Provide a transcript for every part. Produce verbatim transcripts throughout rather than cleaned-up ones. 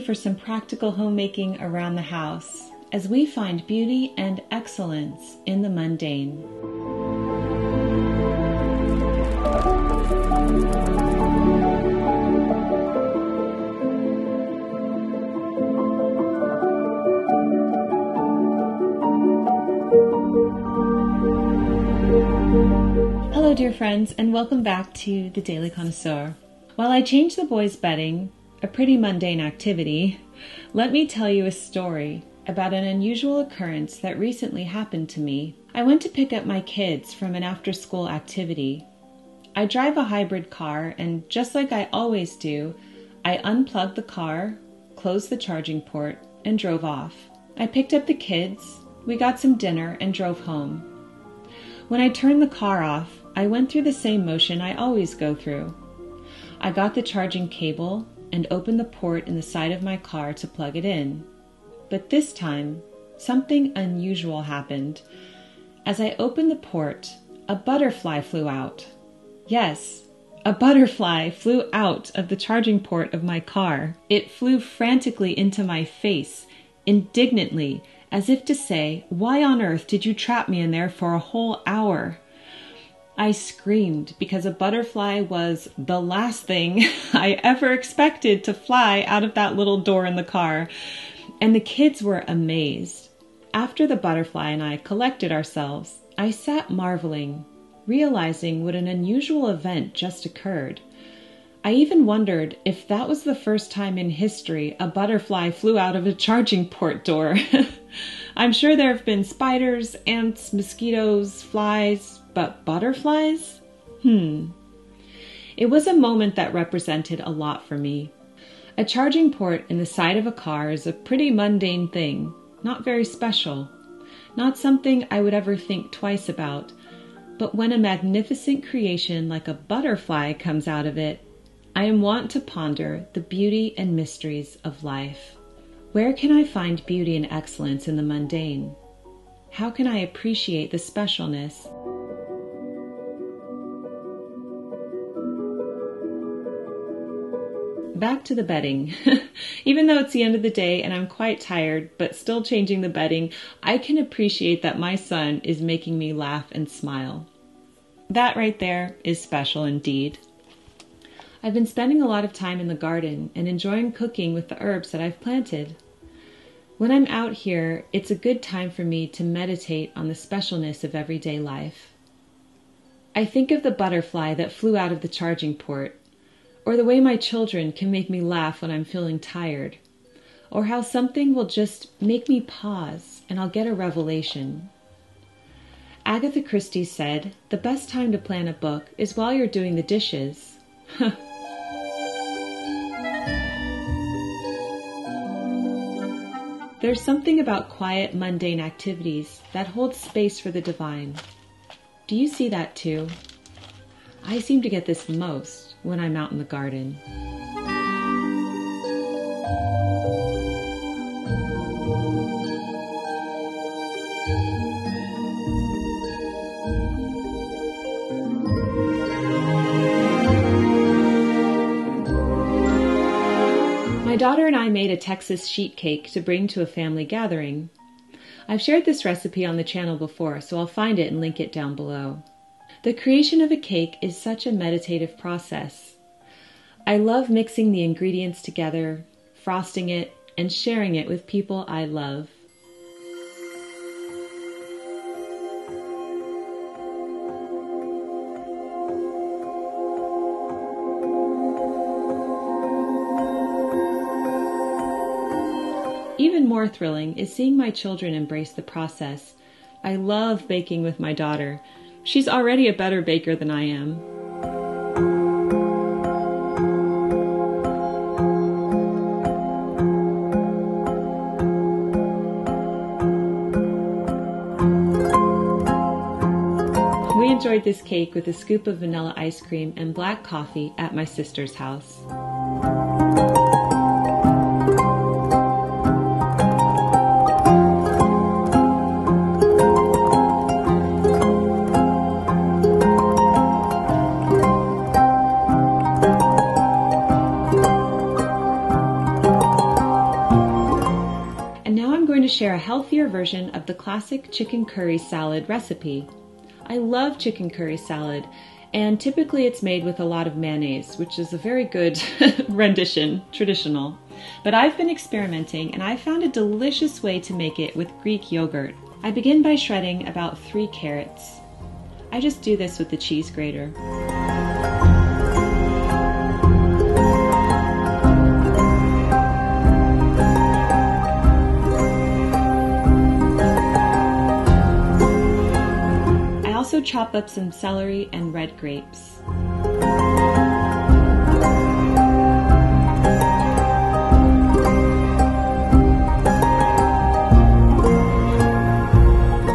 ready for some practical homemaking around the house as we find beauty and excellence in the mundane. Hello, dear friends, and welcome back to The Daily Connoisseur. While I change the boys' bedding, a pretty mundane activity, let me tell you a story about an unusual occurrence that recently happened to me. I went to pick up my kids from an after-school activity. I drive a hybrid car, and just like I always do, I unplugged the car, closed the charging port, and drove off. I picked up the kids, we got some dinner, and drove home. When I turned the car off, I went through the same motion I always go through. I got the charging cable and opened the port in the side of my car to plug it in. But this time, something unusual happened. As I opened the port, a butterfly flew out. Yes, a butterfly flew out of the charging port of my car. It flew frantically into my face, indignantly, as if to say, "Why on earth did you trap me in there for a whole hour?" I screamed because a butterfly was the last thing I ever expected to fly out of that little door in the car, and the kids were amazed. After the butterfly and I collected ourselves, I sat marveling, realizing what an unusual event just occurred. I even wondered if that was the first time in history a butterfly flew out of a charging port door. I'm sure there have been spiders, ants, mosquitoes, flies, but butterflies? Hmm. It was a moment that represented a lot for me. A charging port in the side of a car is a pretty mundane thing, not very special, not something I would ever think twice about, but when a magnificent creation like a butterfly comes out of it, I am wont to ponder the beauty and mysteries of life. Where can I find beauty and excellence in the mundane? How can I appreciate the specialness? Back to the bedding. Even though it's the end of the day and I'm quite tired, but still changing the bedding, I can appreciate that my son is making me laugh and smile. That right there is special indeed. I've been spending a lot of time in the garden and enjoying cooking with the herbs that I've planted. When I'm out here, it's a good time for me to meditate on the specialness of everyday life. I think of the butterfly that flew out of the charging port, or the way my children can make me laugh when I'm feeling tired, or how something will just make me pause and I'll get a revelation. Agatha Christie said, "The best time to plan a book is while you're doing the dishes." There's something about quiet, mundane activities that holds space for the divine. Do you see that too? I seem to get this most when I'm out in the garden. My daughter and I made a Texas sheet cake to bring to a family gathering. I've shared this recipe on the channel before, so I'll find it and link it down below. The creation of a cake is such a meditative process. I love mixing the ingredients together, frosting it, and sharing it with people I love. Even more thrilling is seeing my children embrace the process. I love baking with my daughter. She's already a better baker than I am. We enjoyed this cake with a scoop of vanilla ice cream and black coffee at my sister's house. share a healthier version of the classic chicken curry salad recipe. I love chicken curry salad, and typically it's made with a lot of mayonnaise, which is a very good rendition, traditional. But I've been experimenting, and I found a delicious way to make it with Greek yogurt. I begin by shredding about three carrots. I just do this with the cheese grater. Also chop up some celery and red grapes.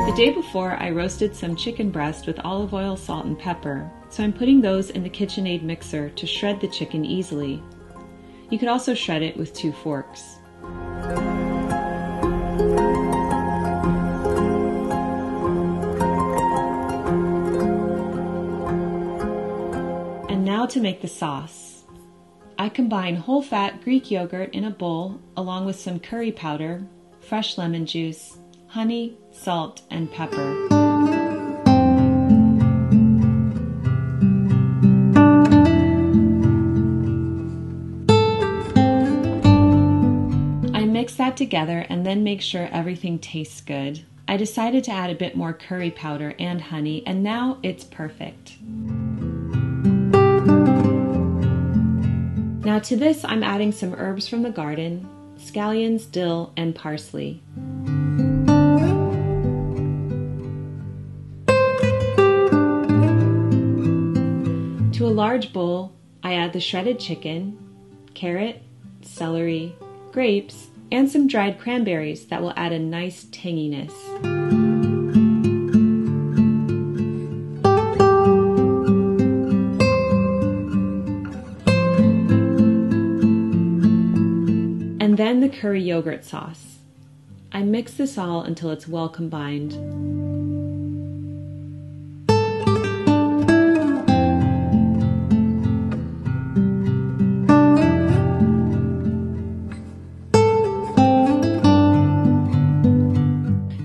The day before, I roasted some chicken breast with olive oil, salt, and pepper, so I'm putting those in the KitchenAid mixer to shred the chicken easily. You could also shred it with two forks. Now to make the sauce. I combine whole fat Greek yogurt in a bowl along with some curry powder, fresh lemon juice, honey, salt, and pepper. I mix that together and then make sure everything tastes good. I decided to add a bit more curry powder and honey, and now it's perfect. Now to this, I'm adding some herbs from the garden, scallions, dill, and parsley. To a large bowl, I add the shredded chicken, carrot, celery, grapes, and some dried cranberries that will add a nice tanginess. And then the curry yogurt sauce. I mix this all until it's well combined.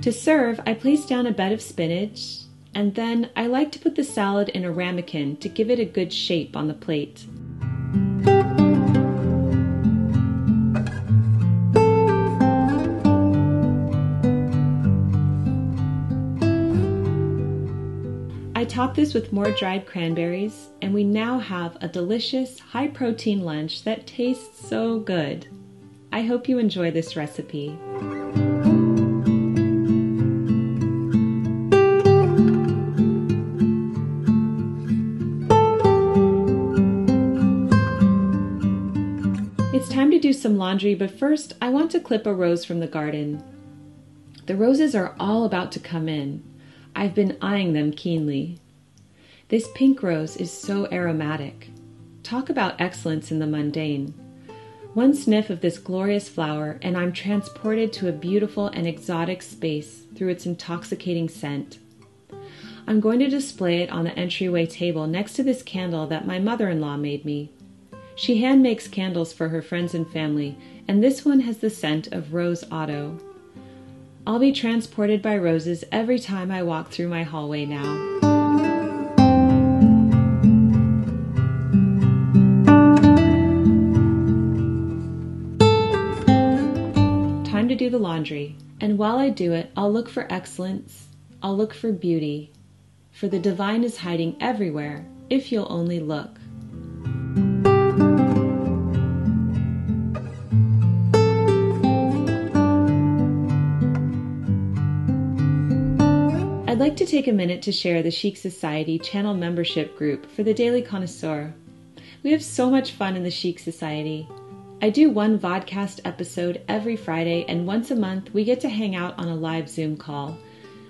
To serve, I place down a bed of spinach, and then I like to put the salad in a ramekin to give it a good shape on the plate. Top this with more dried cranberries, and we now have a delicious, high-protein lunch that tastes so good. I hope you enjoy this recipe. It's time to do some laundry, but first I want to clip a rose from the garden. The roses are all about to come in. I've been eyeing them keenly. This pink rose is so aromatic. Talk about excellence in the mundane. One sniff of this glorious flower and I'm transported to a beautiful and exotic space through its intoxicating scent. I'm going to display it on the entryway table next to this candle that my mother-in-law made me. She hand makes candles for her friends and family, and this one has the scent of Rose Otto. I'll be transported by roses every time I walk through my hallway now. Time to do the laundry. And while I do it, I'll look for excellence. I'll look for beauty. For the divine is hiding everywhere, if you'll only look. I'd like to take a minute to share the Chic Society channel membership group for the Daily Connoisseur. We have so much fun in the Chic Society. I do one vodcast episode every Friday, and once a month we get to hang out on a live Zoom call.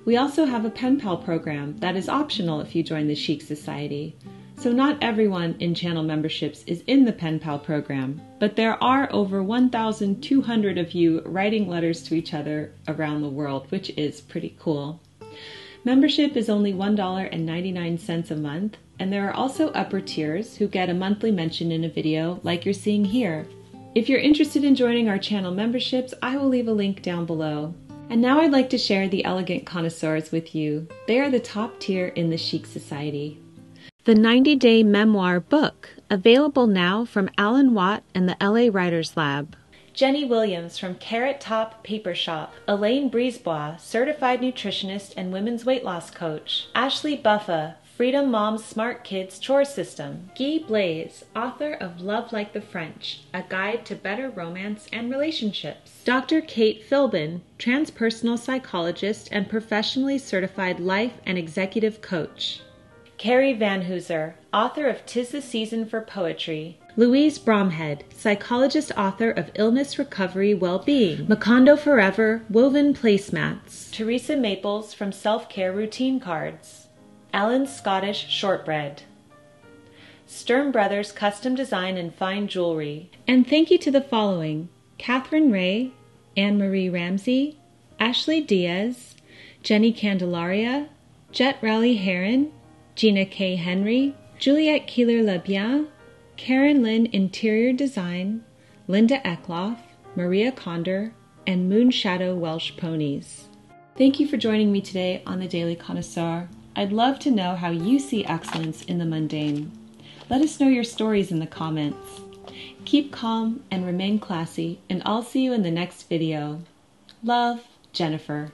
We also have a pen pal program that is optional if you join the Chic Society. So not everyone in channel memberships is in the pen pal program, but there are over one thousand two hundred of you writing letters to each other around the world, which is pretty cool. Membership is only one dollar and ninety-nine cents a month, and there are also upper tiers who get a monthly mention in a video like you're seeing here. If you're interested in joining our channel memberships, I will leave a link down below. And now I'd like to share the elegant connoisseurs with you. They are the top tier in the Chic Society. The ninety day memoir book, available now from Alan Watt and the La Writers Lab. Jenny Williams from Carrot Top Paper Shop, Elaine Brisbois, Certified Nutritionist and Women's Weight Loss Coach, Ashley Buffa, Freedom Mom's Smart Kids Chore System, Guy Blaise, author of Love Like the French, A Guide to Better Romance and Relationships, Doctor Kate Philbin, Transpersonal Psychologist and Professionally Certified Life and Executive Coach, Carrie Van Hooser, author of 'Tis the Season for Poetry, Louise Bromhead, psychologist, author of Illness Recovery Well-Being, Macondo Forever, Woven Placemats, Teresa Maples from Self-Care Routine Cards, Ellen Scottish Shortbread, Stern Brothers Custom Design and Fine Jewelry. And thank you to the following: Catherine Ray, Anne Marie Ramsey, Ashley Diaz, Jenny Candelaria, Jet Raleigh Heron, Gina K. Henry, Juliette Keeler LeBien, Karen Lynn Interior Design, Linda Eckloff, Maria Conder, and Moonshadow Welsh Ponies. Thank you for joining me today on The Daily Connoisseur. I'd love to know how you see excellence in the mundane. Let us know your stories in the comments. Keep calm and remain classy, and I'll see you in the next video. Love, Jennifer.